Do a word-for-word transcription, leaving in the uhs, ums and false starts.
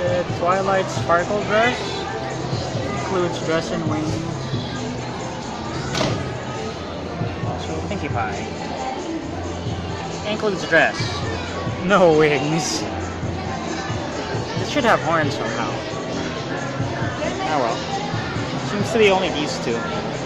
It's a Twilight Sparkle dress. Includes dress and wings. Also Pinkie Pie. Includes dress. No wings. It should have horns somehow. Oh well. Seems to be only these two.